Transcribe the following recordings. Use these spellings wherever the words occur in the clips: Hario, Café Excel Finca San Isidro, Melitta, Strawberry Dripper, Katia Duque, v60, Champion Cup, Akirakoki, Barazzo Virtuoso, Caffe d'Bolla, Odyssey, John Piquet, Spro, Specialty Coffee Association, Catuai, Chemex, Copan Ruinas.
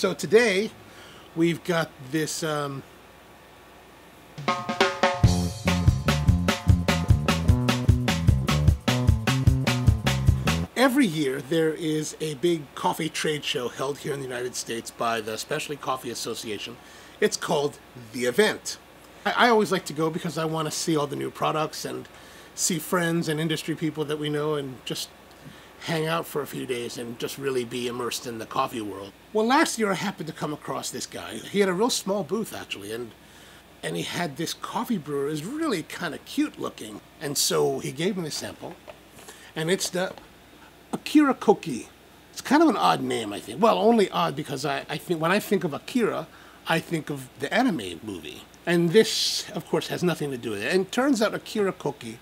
So today we've got this every year there is a big coffee trade show held here in the United States by the Specialty Coffee Association. It's called The Event. I always like to go because I want to see all the new products and see friends and industry people that we know and just hang out for a few days and just really be immersed in the coffee world. Well, last year I happened to come across this guy. He had a real small booth actually, and he had this coffee brewer. It was really kind of cute looking, and so he gave me the sample, and it's the Akirakoki. It's kind of an odd name, I think. Well, only odd because I think when I think of Akira, I think of the anime movie. And this, of course, has nothing to do with it. And it turns out Akirakoki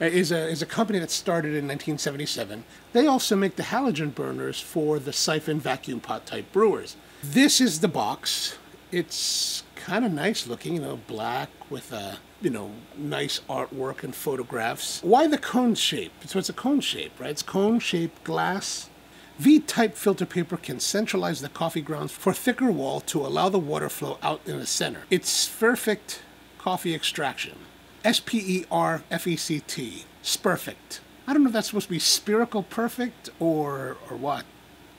is a company that started in 1977. They also make the halogen burners for the siphon vacuum pot type brewers. This is the box. It's kind of nice looking, you know, black with a, you know, nice artwork and photographs. Why the cone shape? So it's a cone shape, right? It's cone-shaped glass. V-type filter paper can centralize the coffee grounds for thicker wall to allow the water flow out in the center. It's perfect coffee extraction. S-P-E-R-F-E-C-T. Sperfect. I don't know if that's supposed to be spherical perfect or what.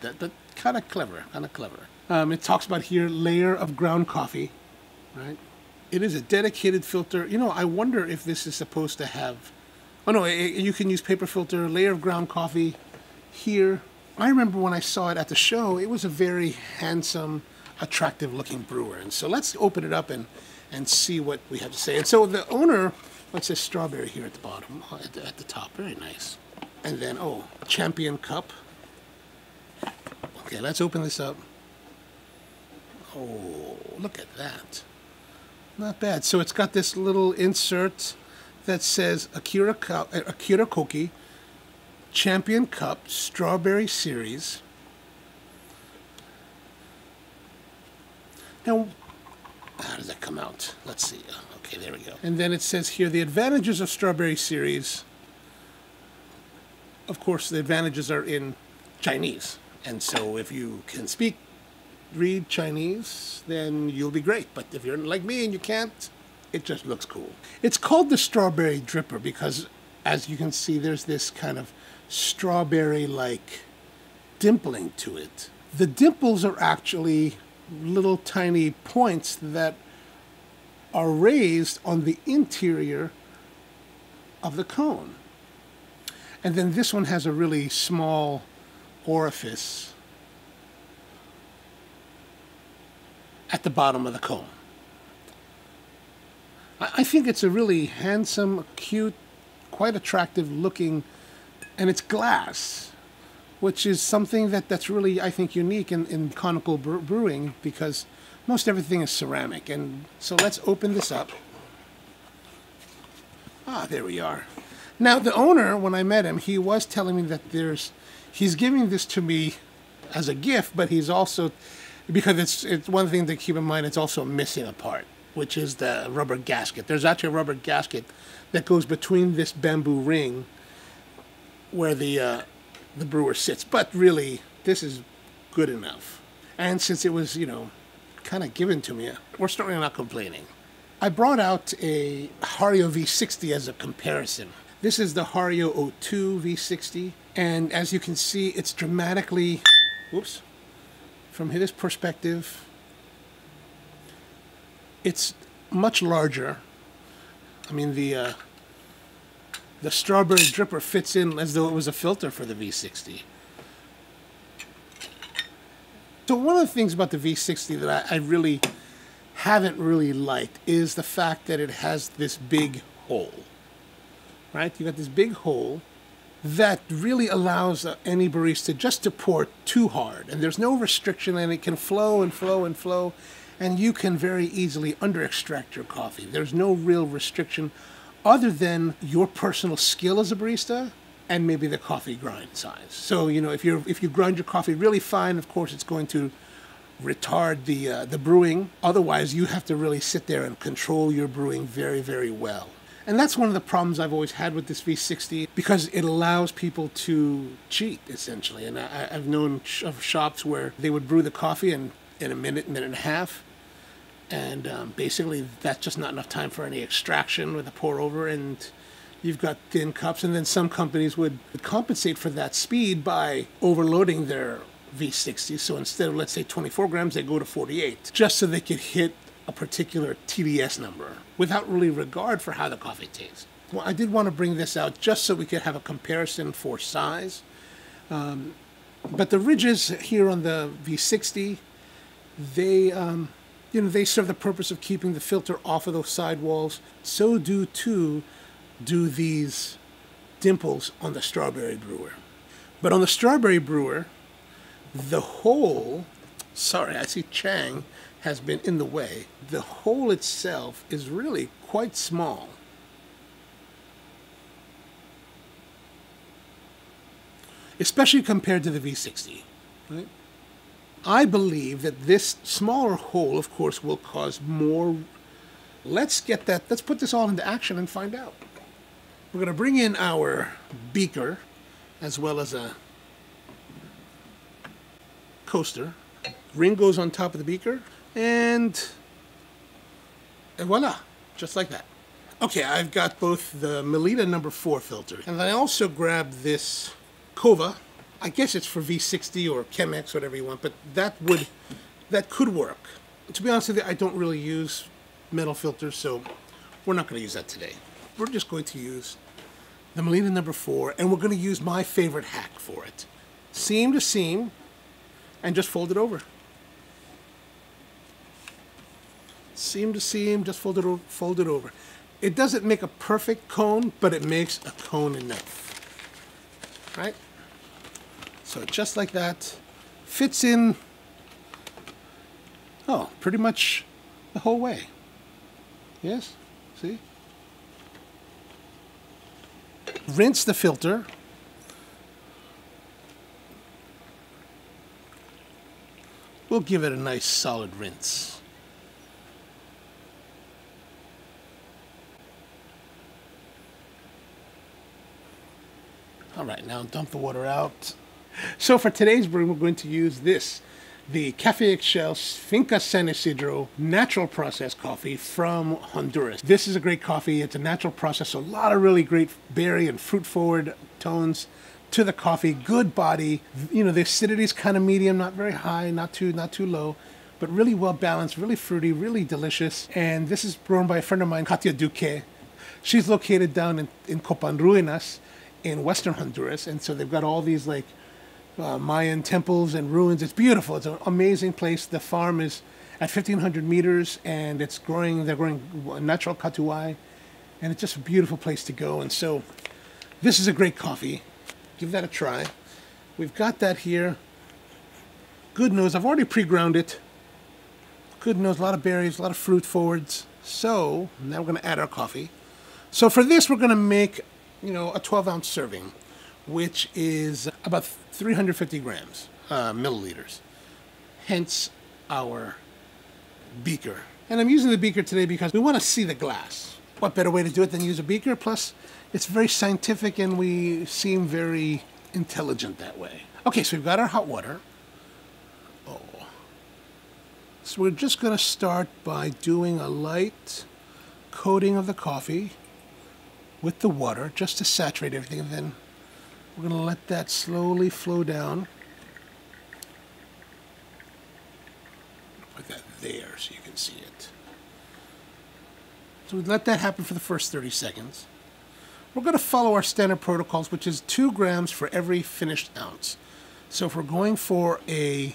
That kind of clever, kind of clever. It talks about here, layer of ground coffee, right? It is a dedicated filter. You know, I wonder if this is supposed to have... Oh no, you can use paper filter, layer of ground coffee here. I remember when I saw it at the show, it was a very handsome, attractive looking brewer. And so let's open it up and see what we have to say. And so the owner, what's this strawberry here at the bottom, at the top, very nice. And then, oh, Champion Cup. Okay, let's open this up. Oh, look at that. Not bad. So it's got this little insert that says Akirakoki. Champion Cup Strawberry Series. Now, how does that come out? Let's see. Okay, there we go. And then it says here, the advantages of Strawberry Series. Of course, the advantages are in Chinese. And so if you can read Chinese, then you'll be great. But if you're like me and you can't, it just looks cool. It's called the Strawberry Dripper because, as you can see, there's this kind of strawberry-like dimpling to it. The dimples are actually little tiny points that are raised on the interior of the cone. And then this one has a really small orifice at the bottom of the cone. I think it's a really handsome, cute, quite attractive looking, and it's glass, which is something that's really, I think, unique in conical brewing because most everything is ceramic. And so let's open this up. Ah, there we are. Now the owner, when I met him, he was telling me that he's giving this to me as a gift, but he's also, because it's one thing to keep in mind, it's also missing a part, which is the rubber gasket. There's actually a rubber gasket that goes between this bamboo ring where the brewer sits. But really, this is good enough. And since it was, you know, kind of given to me, we're certainly not complaining. I brought out a Hario V60 as a comparison. This is the Hario 02 V60. And as you can see, it's dramatically, whoops, from this perspective, it's much larger. I mean, the strawberry dripper fits in as though it was a filter for the V60. So one of the things about the V60 that I really haven't really liked is the fact that it has this big hole, right? You got this big hole that really allows any barista just to pour too hard, and there's no restriction, and it can flow and flow and flow. And you can very easily under-extract your coffee. There's no real restriction other than your personal skill as a barista and maybe the coffee grind size. So, you know, if you grind your coffee really fine, of course, it's going to retard the brewing. Otherwise, you have to really sit there and control your brewing very, very well. And that's one of the problems I've always had with this V60, because it allows people to cheat, essentially. And I've known of shops where they would brew the coffee in a minute, minute and a half, and basically that's just not enough time for any extraction with a pour over, and you've got thin cups. And then some companies would compensate for that speed by overloading their V60. So instead of, let's say, 24 grams, they go to 48, just so they could hit a particular TDS number without really regard for how the coffee tastes. Well, I did want to bring this out just so we could have a comparison for size. But the ridges here on the V60, they, you know, they serve the purpose of keeping the filter off of those sidewalls. So do these dimples on the strawberry brewer. But on the strawberry brewer, the hole, sorry, I see Chang has been in the way. The hole itself is really quite small. Especially compared to the V60, right? I believe that this smaller hole, of course, will cause more. Let's get that, let's put this all into action and find out. We're gonna bring in our beaker as well as a coaster. Ring goes on top of the beaker, and voila, just like that. Okay, I've got both the Melitta #4 filter, and then I also grabbed this Kova. I guess it's for V60 or Chemex, whatever you want, but that could work. To be honest with you, I don't really use metal filters, so we're not going to use that today. We're just going to use the Melitta #4, and we're going to use my favorite hack for it. Seam to seam, and just fold it over. Seam to seam, just fold it over, fold it over. It doesn't make a perfect cone, but it makes a cone enough. Right? So just like that, fits in, oh, pretty much the whole way. Yes? See? Rinse the filter. We'll give it a nice solid rinse. All right, now dump the water out. So for today's brew, we're going to use this, the Café Excel Finca San Isidro natural process coffee from Honduras. This is a great coffee. It's a natural process, so a lot of really great berry and fruit forward tones to the coffee, good body. You know, the acidity is kind of medium, not very high, not too low, but really well balanced, really fruity, really delicious. And this is grown by a friend of mine, Katia Duque. She's located down in Copan Ruinas in western Honduras, and so they've got all these like Mayan temples and ruins. It's beautiful. It's an amazing place. The farm is at 1,500 meters, and it's growing. They're growing natural catuai, and it's just a beautiful place to go. And so, this is a great coffee. Give that a try. We've got that here. Good nose. I've already pre-ground it. Good nose, a lot of berries, a lot of fruit forwards. So now we're going to add our coffee. So for this, we're going to make, you know, a 12-ounce serving, which is about 350 grams, milliliters. Hence our beaker. And I'm using the beaker today because we want to see the glass. What better way to do it than use a beaker? Plus, it's very scientific, and we seem very intelligent that way. Okay, so we've got our hot water. Oh. So we're just going to start by doing a light coating of the coffee with the water, just to saturate everything, and then we're going to let that slowly flow down. Put that there so you can see it. So we let that happen for the first 30 seconds. We're going to follow our standard protocols, which is 2 grams for every finished ounce. So if we're going for a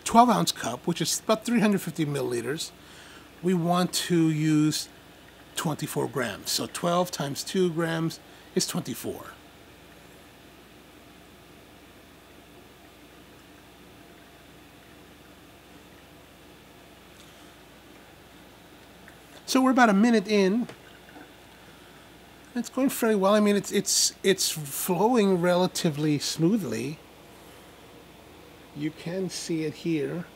a 12-ounce cup, which is about 350 milliliters, we want to use 24 grams. So 12 times 2 grams is 24. So we're about a minute in. It's going fairly well. I mean, it's flowing relatively smoothly. You can see it here.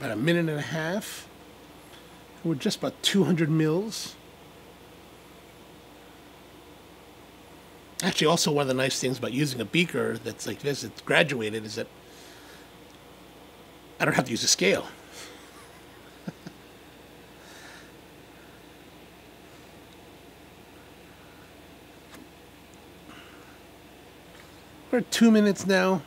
about a minute and a half. We're just about 200 mils. Actually, also one of the nice things about using a beaker that's like this, it's graduated, is that I don't have to use a scale. We're at 2 minutes now.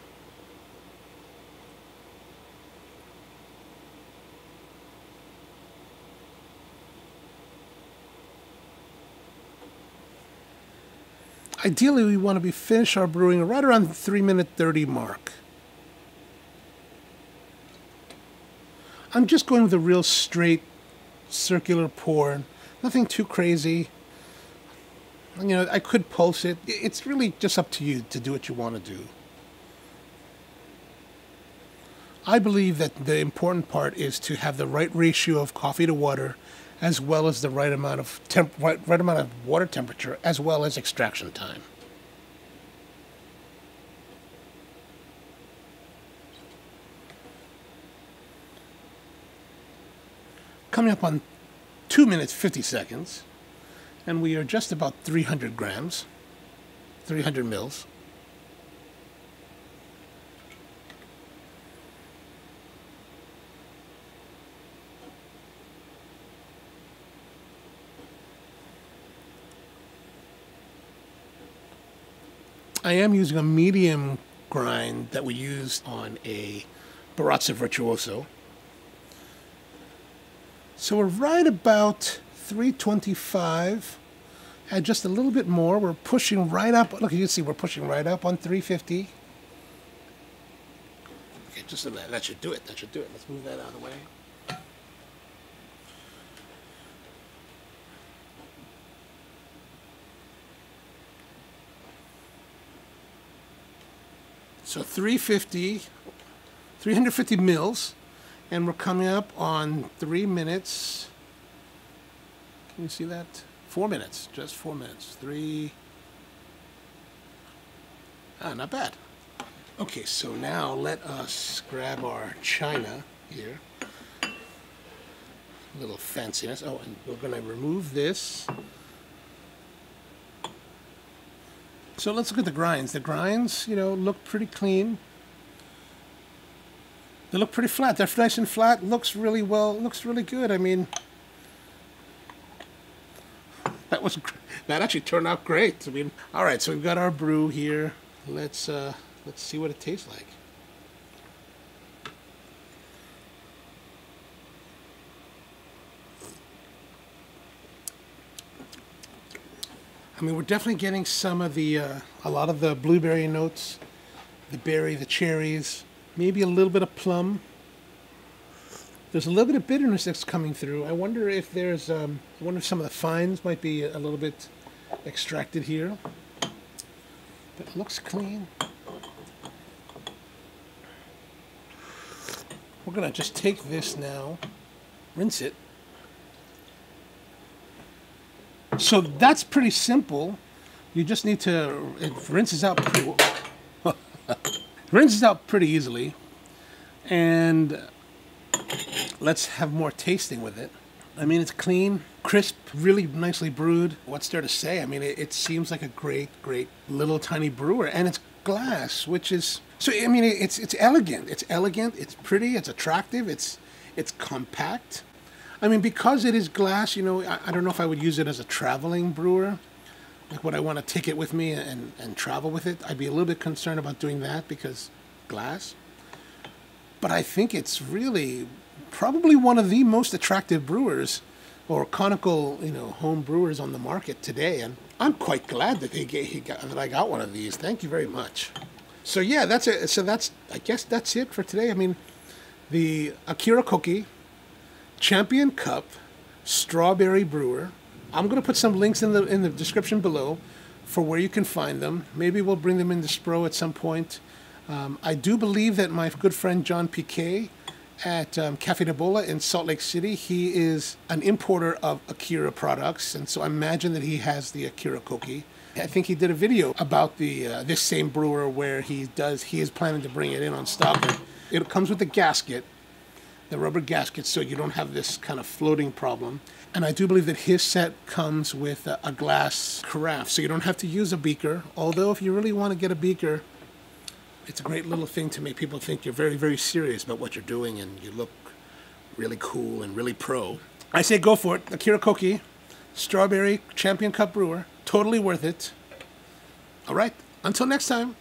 Ideally, we want to finish our brewing right around the 3:30 mark. I'm just going with a real straight circular pour, nothing too crazy. You know, I could pulse it. It's really just up to you to do what you want to do. I believe that the important part is to have the right ratio of coffee to water, as well as the right amount of water temperature, as well as extraction time. Coming up on 2 minutes 50 seconds, and we are just about 300 grams, 300 mils. I am using a medium grind that we used on a Barazzo Virtuoso. So we're right about 325, and just a little bit more. We're pushing right up. Look, you can see we're pushing right up on 350. Okay, just a minute. That should do it. That should do it. Let's move that out of the way. So 350 mils, and we're coming up on 3 minutes. Can you see that? 4 minutes, just 4 minutes. Not bad. Okay, so now let us grab our china here. A little fanciness. Oh, and we're gonna remove this. So let's look at the grinds. The grinds, you know, look pretty clean. They look pretty flat. They're nice and flat. Looks really well. Looks really good. I mean, that actually turned out great. I mean, all right. So we've got our brew here. Let's see what it tastes like. I mean, we're definitely getting some of the, a lot of the blueberry notes, the berry, the cherries, maybe a little bit of plum. There's a little bit of bitterness that's coming through. I wonder if there's, I wonder if some of the fines might be a little bit extracted here. But it looks clean. We're gonna just take this now, rinse it. So that's pretty simple. You just need to, it rinses out pretty well. Rinses out pretty easily. And let's have more tasting with it. I mean, it's clean, crisp, really nicely brewed. What's there to say? I mean, it seems like a great, great little tiny brewer. And it's glass, which is, so I mean, it's elegant. It's elegant, it's pretty, it's attractive, it's compact. I mean, because it is glass, you know, I don't know if I would use it as a traveling brewer. Like, would I want to take it with me and travel with it? I'd be a little bit concerned about doing that because glass. But I think it's really probably one of the most attractive brewers or conical, you know, home brewers on the market today. And I'm quite glad that I got one of these. Thank you very much. So yeah, that's it. So that's, I guess that's it for today. I mean, the Akirakoki Champion Cup Strawberry Brewer. I'm going to put some links in the description below for where you can find them. Maybe we'll bring them into Spro at some point. I do believe that my good friend John Piquet at Caffe d'Bolla in Salt Lake City, he is an importer of Akira products, and so I imagine that he has the Akirakoki. I think he did a video about the this same brewer where he is planning to bring it in on stock. It comes with a gasket the rubber gaskets so you don't have this kind of floating problem. And I do believe that his set comes with a glass carafe, so you don't have to use a beaker. Although if you really want to get a beaker, it's a great little thing to make people think you're very, very serious about what you're doing and you look really cool and really pro. I say go for it. Akirakoki, Strawberry Champion Cup Brewer. Totally worth it. All right, until next time.